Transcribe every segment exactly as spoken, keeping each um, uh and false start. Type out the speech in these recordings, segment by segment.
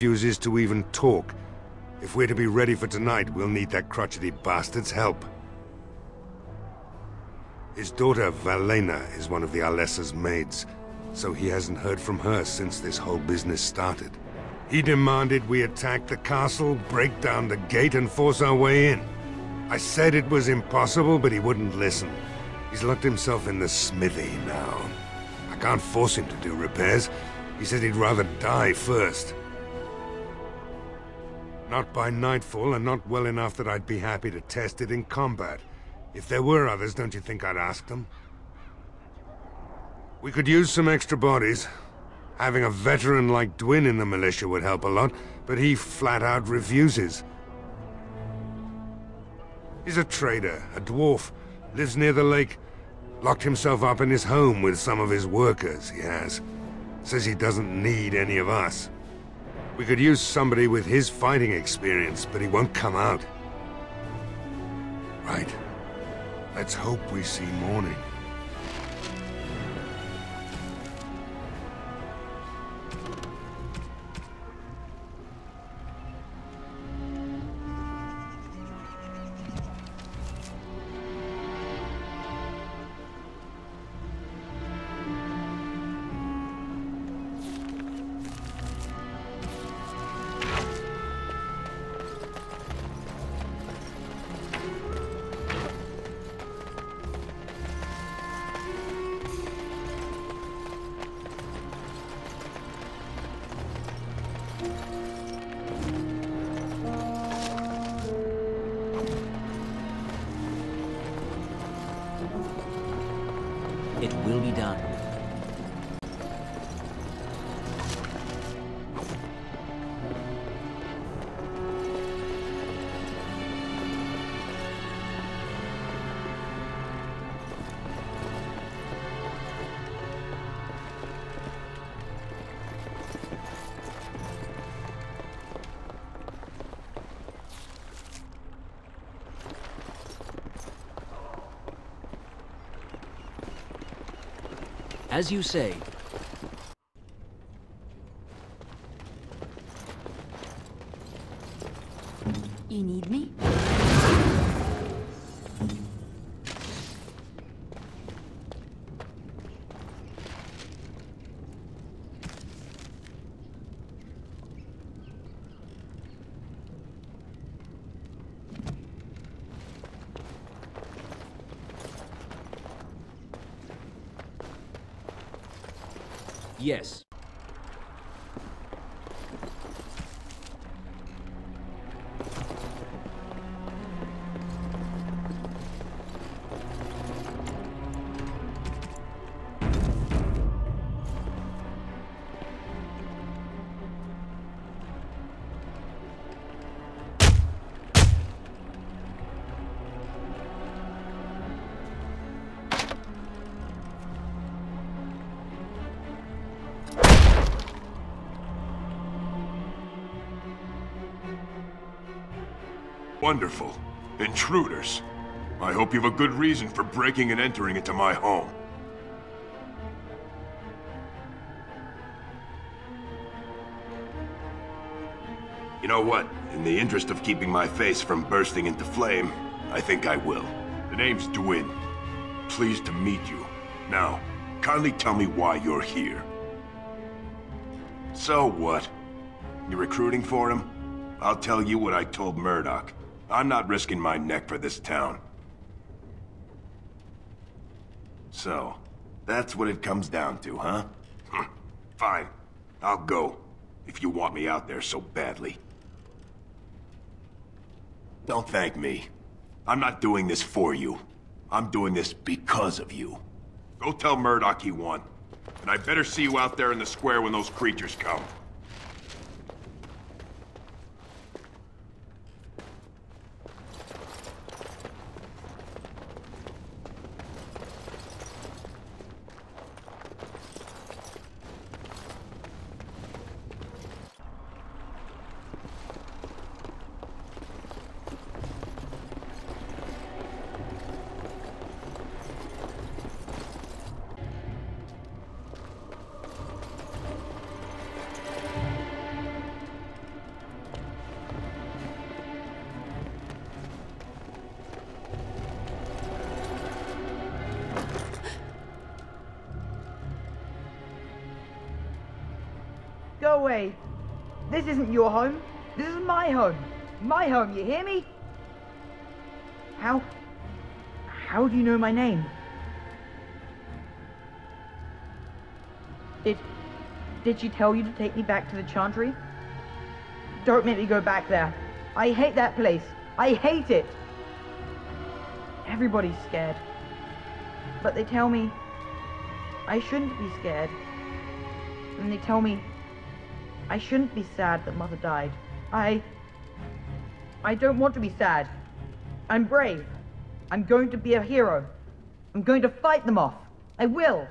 refuses to even talk. If we're to be ready for tonight, we'll need that crotchety bastard's help. His daughter, Valena, is one of the Arlessa's maids, so he hasn't heard from her since this whole business started. He demanded we attack the castle, break down the gate, and force our way in. I said it was impossible, but he wouldn't listen. He's locked himself in the smithy now. I can't force him to do repairs. He said he'd rather die first. Not by nightfall, and not well enough that I'd be happy to test it in combat. If there were others, don't you think I'd ask them? We could use some extra bodies. Having a veteran like Dwin in the militia would help a lot, but he flat-out refuses. He's a trader, a dwarf, lives near the lake, locked himself up in his home with some of his workers, he has. Says he doesn't need any of us. We could use somebody with his fighting experience, but he won't come out. Right. Let's hope we see morning. It will be done. As you say. You need me? Yes. Wonderful. Intruders. I hope you've a good reason for breaking and entering into my home. You know what? In the interest of keeping my face from bursting into flame, I think I will. The name's Dwyn. Pleased to meet you. Now, kindly tell me why you're here. So what? You recruiting for him? I'll tell you what I told Murdoch. I'm not risking my neck for this town. So, that's what it comes down to, huh? Fine. I'll go. If you want me out there so badly. Don't thank me. I'm not doing this for you. I'm doing this because of you. Go tell Murdoch he won. And I better see you out there in the square when those creatures come. away. This isn't your home. This is my home. My home, you hear me? How... how do you know my name? Did... did she tell you to take me back to the Chantry? Don't make me go back there. I hate that place. I hate it. Everybody's scared. But they tell me I shouldn't be scared. And they tell me I shouldn't be sad that Mother died. I... I don't want to be sad. I'm brave. I'm going to be a hero. I'm going to fight them off. I will.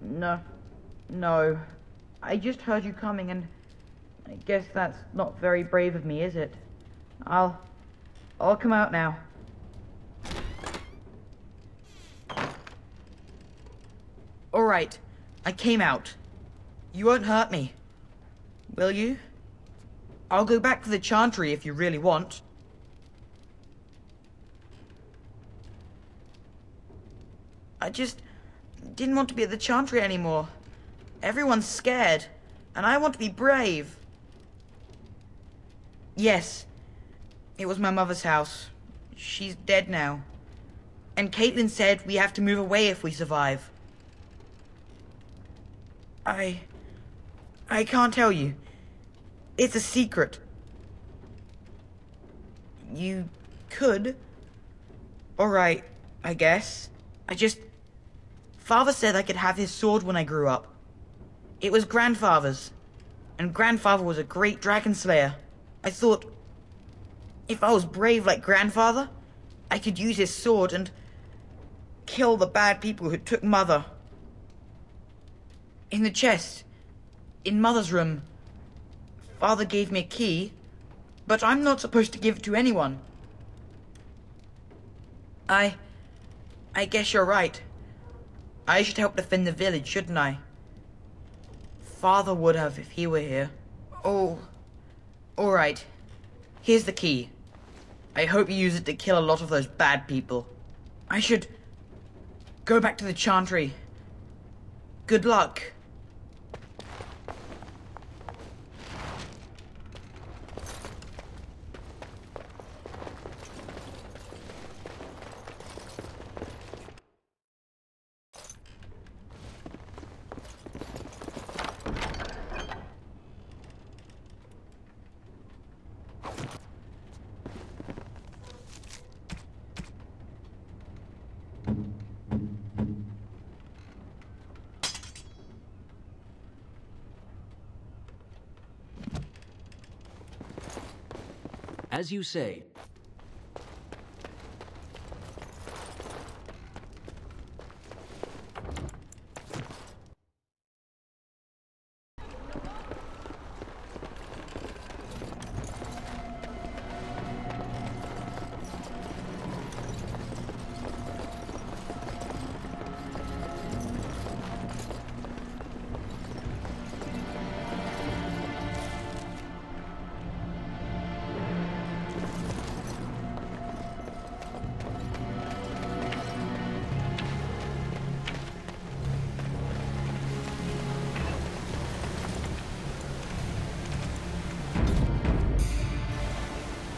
No. No. I just heard you coming and... I guess that's not very brave of me, is it? I'll... I'll come out now. Alright. I came out. You won't hurt me. Will you? I'll go back to the Chantry if you really want. I just didn't want to be at the Chantry anymore. Everyone's scared, and I want to be brave. Yes, it was my mother's house. She's dead now. And Caitlin said we have to move away if we survive. I... I can't tell you. It's a secret. You could. Alright, I guess. I just... Father said I could have his sword when I grew up. It was Grandfather's. And Grandfather was a great dragon slayer. I thought... if I was brave like Grandfather, I could use his sword and... kill the bad people who took Mother. In the chest. In Mother's room. Father gave me a key, but I'm not supposed to give it to anyone. I... I guess you're right. I should help defend the village, shouldn't I? Father would have if he were here. Oh... Alright. Here's the key. I hope you use it to kill a lot of those bad people. I should... go back to the Chantry. Good luck. As you say.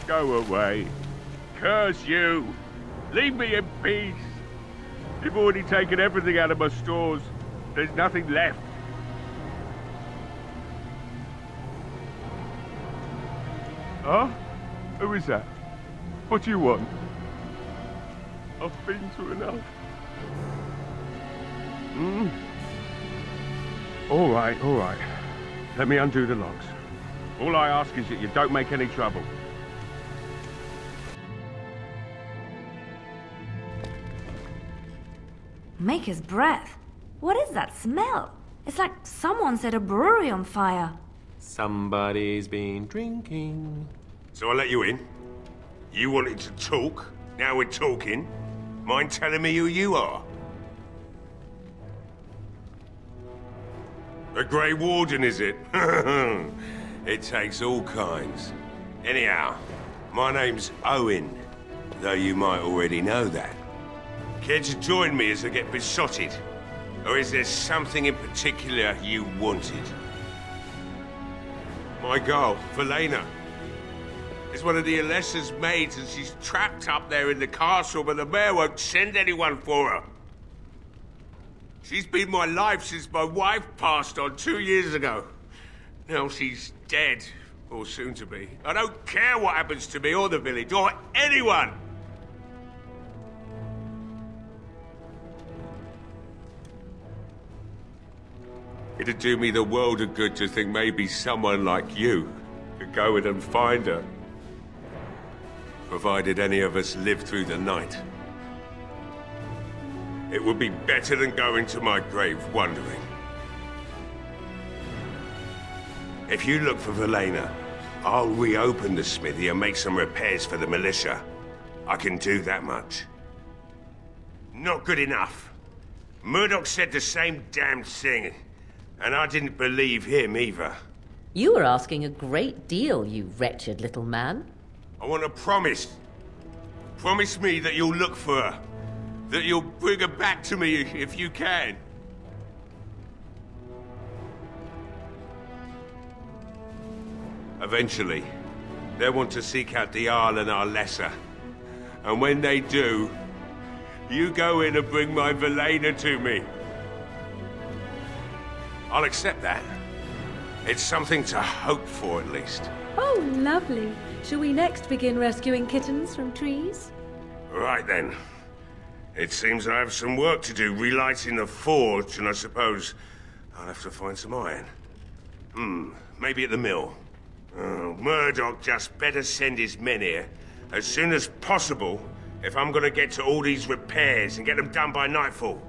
Go away. Curse you. Leave me in peace. You've already taken everything out of my stores. There's nothing left. Huh? Who is that? What do you want? I've been through enough. Hmm? All right, all right. Let me undo the locks. All I ask is that you don't make any trouble. Make his breath. What is that smell? It's like someone set a brewery on fire. Somebody's been drinking. So I let you in. You wanted to talk. Now we're talking. Mind telling me who you are? The Grey Warden, is it? It takes all kinds. Anyhow, my name's Owen, though you might already know that. Care to join me as I get besotted? Or is there something in particular you wanted? My girl, Valena, is one of the Arlessa's maids and she's trapped up there in the castle, but the mayor won't send anyone for her. She's been my life since my wife passed on two years ago. Now she's dead, or soon to be. I don't care what happens to me or the village or anyone! It'd do me the world of good to think maybe someone like you could go in and find her. Provided any of us live through the night. It would be better than going to my grave wondering. If you look for Valena, I'll reopen the smithy and make some repairs for the militia. I can do that much. Not good enough. Murdoch said the same damn thing. And I didn't believe him, either. You were asking a great deal, you wretched little man. I want a promise. Promise me that you'll look for her. That you'll bring her back to me if you can. Eventually, they'll want to seek out the Arl and Arlessa. And when they do, you go in and bring my Valena to me. I'll accept that. It's something to hope for, at least. Oh, lovely. Shall we next begin rescuing kittens from trees? Right, then. It seems I have some work to do, relighting the forge, and I suppose I'll have to find some iron. Hmm, maybe at the mill. Oh, Murdoch just better send his men here as soon as possible if I'm going to get to all these repairs and get them done by nightfall.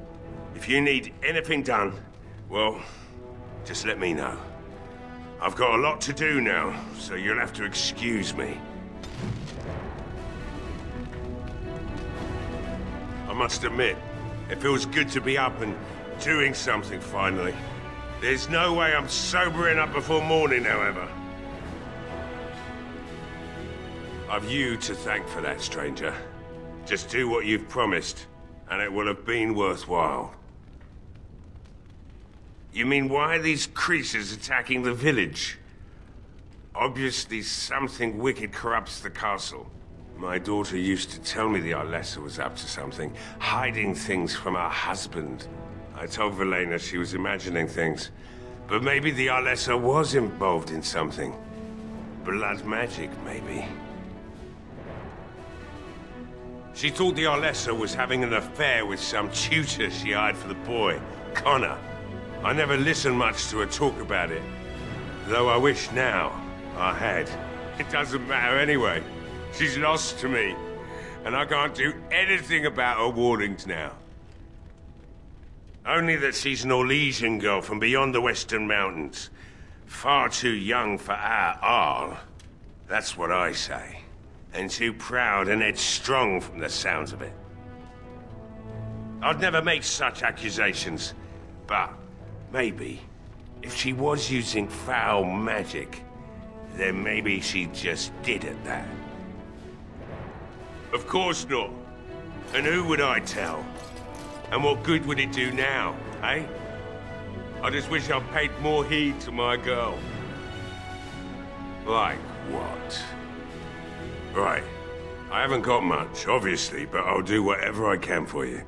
If you need anything done, well, just let me know. I've got a lot to do now, so you'll have to excuse me. I must admit, it feels good to be up and doing something finally. There's no way I'm sobering up before morning, however. I've you to thank for that, stranger. Just do what you've promised, and it will have been worthwhile. You mean, why are these creatures attacking the village? Obviously, something wicked corrupts the castle. My daughter used to tell me the Arlessa was up to something, hiding things from her husband. I told Valena she was imagining things, but maybe the Arlessa was involved in something. Blood magic, maybe. She thought the Arlessa was having an affair with some tutor she hired for the boy, Connor. I never listened much to her talk about it, though I wish now I had. It doesn't matter anyway. She's lost to me, and I can't do anything about her warnings now. Only that she's an Orlesian girl from beyond the Western Mountains. Far too young for our Arl. That's what I say. And too proud and headstrong from the sounds of it. I'd never make such accusations, but maybe, if she was using foul magic, then maybe she just did at that. Of course not. And who would I tell? And what good would it do now, eh? I just wish I'd paid more heed to my girl. Like what? Right. I haven't got much, obviously, but I'll do whatever I can for you.